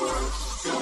Let's go.